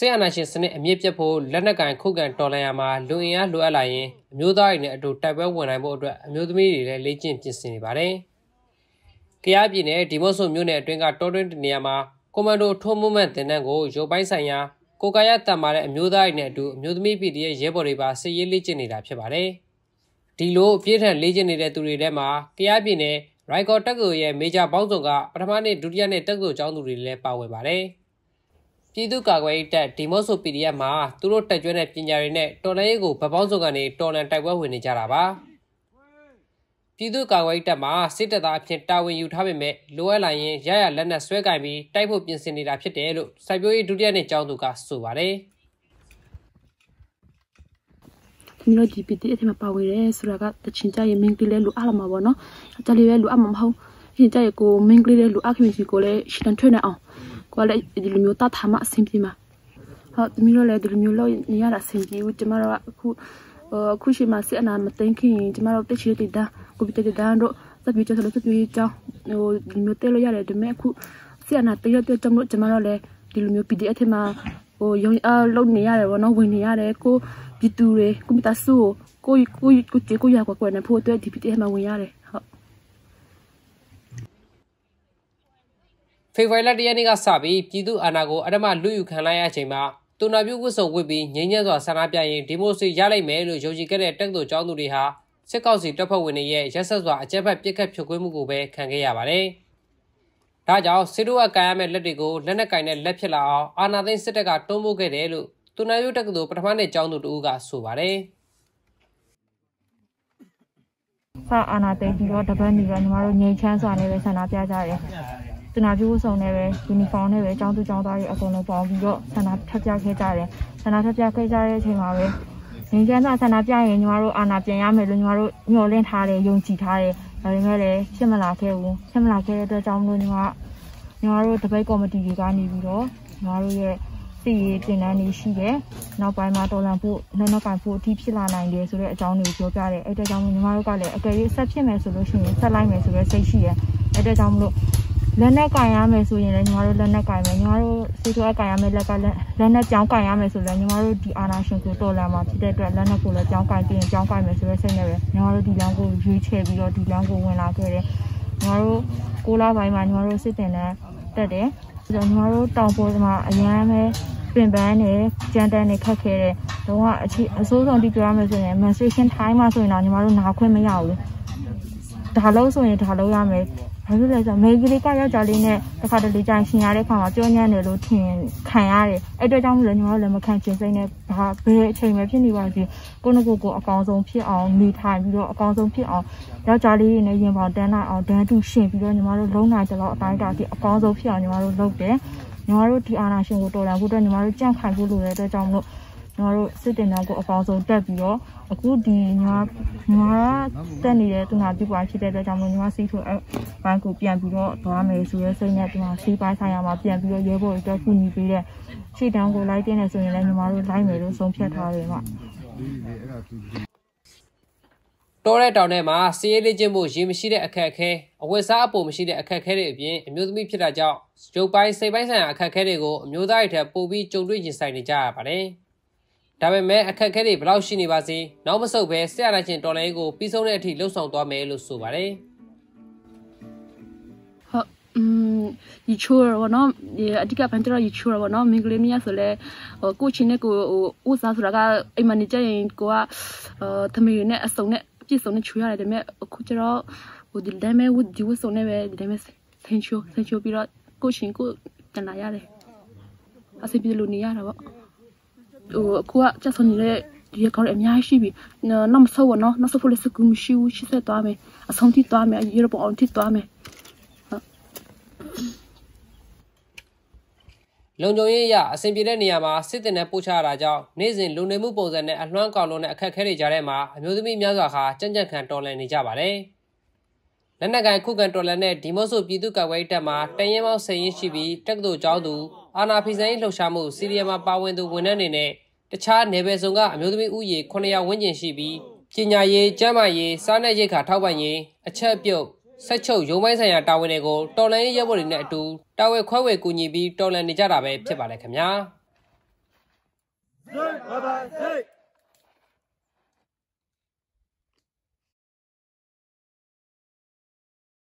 เสียนาชิสเนอเมียเจ็บผู้เล่นการคู่กันตอนเรียนมาลุงยาลุอะไรมิวตายเนี่ยดูแต่เบื้องบนในบทด้วยมิวมีเรื่องจริงจริงสิบาร์เองแก่ปีเนี่ยทีมส่วนมิวเนี่ยถึงกับตัวเรื่องเนี่ยมาก็มาดูทุ่มมุ่งมั่นแต่นั่งกูโจไปใส่ยากูกายตามาเลยมิวตายเนี่ยดูมิวมีปีเดียเจ็บบริบาสิยลิจินี่รับเชื่อบาร์เองทีโลเพียงแค่ลิจินี่ได้ตุรีได้มาแก่ปีเนี่ยไรก็ตั้งกูยังไม่จะบ้องจงกับประมาณนี้ดุริยาเนี่ยตั้งกูจะเอาตุรีเลยเป่าไว้บาร์เองที่ดูการวัยแต่ทีมสุพิริยามาตุลตัจวนเป็นยารีเนตอนนี้กูเป็นผู้ส่งกันในตอนนั้นแต่ว่าหุ่นจะรับที่ดูการวัยแต่มาสิทธิ์ตาเพียงตาวิญญาณไม่แม้ล้วนลายยาหลังนั้นสวยกันมีแต่ผู้เป็นสินิราเพียงเดียวสายบุรีดุริยาเนี่ยจ้องดูการสวารีมีรถจีพีดีที่มาพาวิเรสุราก็ตัดสินใจยังไม่กล้าลุอาละมาบ่เนาะจะเลี้ยงลุอาหม่อมเขาตัดสินใจกูไม่กล้าลุอาขึ้นสิกูเลยชิลันช่วยหน่อยอ๋อก็เลยดูมิวตัดทำมาสิ่งที่มาเขามีเราเลยดูมิวเราเนี่ยละสิ่งที่ว่าจะมาเราคู่ชีมาเสียนานมาเต็งขึ้นจะมาเราเตะชีติดดากูไปเตะติดดาโดตัดวิจารณ์ตัดวิจารณ์ดูมิวเตะเราอย่างไรดูแม่คู่เสียนานเตะเราเตะจำรถจะมาเราเลยดูมิวปีเดียที่มายังเราเนี่ยเลยวะน้องวินเนี่ยเลยกูปีตูเลยกูมีตาสู้กูเจ๊กูอยากกว่าในพวกตัวที่ปีเดียมาวินเนี่ยเลยเฟวายลาดียานิกาสาบีปีดูอาณาโกอาดมาลุยขันลายอาเชมาตุนับยุกุศลวิบีเงียบๆตัวสนามใหญ่ดิโมซียาเลยเมลุโจจิกันเด็กตั้งตัวจองดูดีฮะเสกเอาสิทธิ์พระวินัยเจ้าสัตว์ว่าเจ็บแบบเจ็บแคบช่วยมุกุเบขังเกียร์บาลีถ้าเจ้าสิรู้ว่ากายเมลัดดีโกและนักกายเนลัดเชล่าอาณาดินสิทธิ์กัดตัวมุกเรลุตุนับยุตั้งตัวประมาณเนจองดูดูกัสสุบาลีซาอาณาดินที่ว่าดับเบิลนี่กันมาเราเงียบเชียงส่วนในสนามใหญ่จ้าเลยตัวนักผู้ส่งในเวทีนิฟองในเวจ้างตัวจ้างตัวอยู่อัตโนมัติเยอะสนับทับยาเข้าใจเลยสนับทับยาเข้าใจเลยใช่ไหมเว้ยอย่างเช่นสนับยาเห็นว่าเราอาณาจักรยามเห็นว่าเราโยนเล่นท่าเลยโยนจีท่าเลยอะไรเงี้ยเลยเชื่อมลาเข้าเชื่อมลาเข้าตัวจ้างตัวนี้ว่าเราจะไปก่อมาตีกันนี่วิโรว่าเราจะตีเป็นอะไรนี่สิเดเราไปมาตัวนักผู้ในนักการผู้ที่พิลานัยเดียสุดเลยจ้างหนูเจ้าใจเลยไอ้ตัวจ้างตัวนี้ว่าเราก็เลยไอ้ตัวสับเชื่อมเลยสุดเลยสิสับไล่เลยสุดเลยใส่สิเดไอ้ตัวจ้างตัวเล่นนักกายไม่สู้ยังไงนี่ว่าเราเล่นนักกายไม่นี่ว่าเราสู้ตัวกายไม่แล้วก็เล่นนักจ้างกายไม่สู้เลยนี่ว่าเราดีอาณาชนกูโตแล้วมาที่ได้เล่นนักกูเลยจ้างกายเก่งจ้างกายไม่สู้เลยใช่ไหมนี่ว่าเราดีแล้วกูยืดเชือกเราดีแล้วกูเวลาเกิดเลยนี่ว่าเรากูลาไปมานี่ว่าเราสิแต่เนี่ยแต่เด็กนี่ว่าเราต้องพูดมาอย่างไม่เป็นแบบนี้เจนแต่เนี่ยแค่แค่เลยแต่ว่าที่สู้ตรงที่กายไม่สู้เนี่ยมันสู้เช่นท้ายมาสู้นะนี่ว่าเราหนาขึ้นไม่ยาวเลยถ้าเราสู้เนี่ยถ้าเรายาวไหม还是来着，每个人家要家里呢，他看到你家新家的看嘛，叫伢来都挺看伢的。哎，这张人嘛，人嘛看精神呢，他不是前面偏的关系，各种各个高中偏哦，女团比较高中偏哦，要家里呢眼光单呐哦，单独性比较你妈都老难着了，大家的高中偏哦，你妈都老的，你妈都提安那辛苦多了，或者你妈都健康不如来这张路。你话咯，这点那个防守得比较，估计你话，等你嘞，等下就关起来在咱们你话谁说哎，反正变比较，他没说的谁呢？你话谁把啥样嘛变比较也不叫妇女比嘞，这点我来点嘞，所以嘞你话咯来没咯送偏他嘞嘛。到嘞到嘞嘛，谁的进步是没谁的看看，为啥不没谁的看看嘞变？没有没批他讲，就把谁把啥样看看嘞个，没有在一条不比中队去赛的家吧嘞。แต่เมื่อแม่แค่แค่ได้เปล่าชินิบาซีน้องมาสูบเบสเสียอะไรเช่นตอนนี้กูพิสูจน์ในที่ลูกสองตัวแม่ลูกสูบอะไรฮะยิ่งชัวร์ว่าน้องอดีตการพันธุเรายิ่งชัวร์ว่าน้องมีเกลียนี่สุดเลยกูชินเนี่ยกูอุตส่าห์สุดแล้วก็ไอ้มันนี่จะยังกูว่าทำไมเนี่ยส่งเนี่ยพี่ส่งเนี่ยช่วยอะไรแต่แม่กูจะรอกูดีได้ไหมกูดีกูส่งเนี่ยเว้ยดีได้ไหมเซนชัวพี่รอกูชินกูจะไหนอะไรอาศัยพี่ลูนี่อะไรวะกูว่าจะสนิทเลยเดี๋ยวเขาเลยไม่ให้ชีวิตน้ำเศร้าเนาะน้ำเศร้าเลยสกุลชิวชิเสตัวไหมสองที่ตัวไหมยี่ระบบอันที่ตัวไหมหลังจากนี้ยาสิ่งพิเรนยามาสิ่งที่เนี่ยผู้ชายราชาเนี่ยสิ่งลุงในมุกโบราณเนี่ยอันนั้นก็ลุงเนี่ยแค่แค่ได้จ่ายมาไม่ต้องมีเมียสักขาจังแค่ตอนเลยนี่จะบาลีและในการคู่กันตอนเลยเนี่ยที่มันสูบปีตุกไว้แต่มาแต่ยังไม่เสียชีวิตจักดูจ้าวดูอาณาพิเศษลูกชายมูสิริมาป่าวเวนตัวเวนนี่เนี่ยแต่ชาเนเบสงกะมีตัวมีอุยคนยาวเวนเจนชีบีจินยาเย่จามาเย่สานเย่ขาท้าวบันเย่อัจฉริยะสัจโชยงไม่ใช่ยาตาเวนเอโกตอนนั้นยังบริเนตุตาเวคว้าเวกุญยีบีตอนนั้นนี่จะรับไปเพื่ออะไรครับเนี่ย